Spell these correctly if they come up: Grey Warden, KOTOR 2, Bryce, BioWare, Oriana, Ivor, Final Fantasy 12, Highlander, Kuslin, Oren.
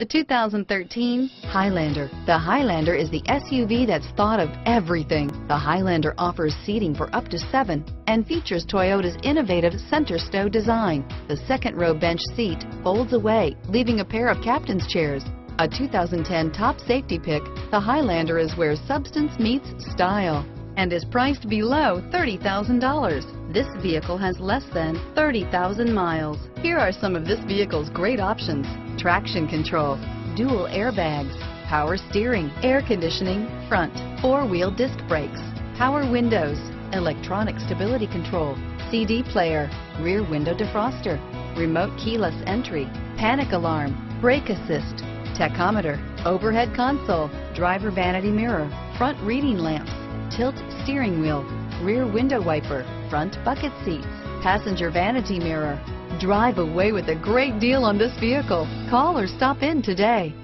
The 2013 Highlander. The Highlander is the SUV that's thought of everything. The Highlander offers seating for up to 7 and features Toyota's innovative center stow design. The second row bench seat folds away, leaving a pair of captain's chairs. A 2010 top safety pick, the Highlander is where substance meets style and is priced below $30,000. This vehicle has less than 30,000 miles. Here are some of this vehicle's great options: traction control, dual airbags, power steering, air conditioning, front, four-wheel disc brakes, power windows, electronic stability control, CD player, rear window defroster, remote keyless entry, panic alarm, brake assist, tachometer, overhead console, driver vanity mirror, front reading lamps, tilt steering wheel, rear window wiper, front bucket seats, passenger vanity mirror. Drive away with a great deal on this vehicle. Call or stop in today.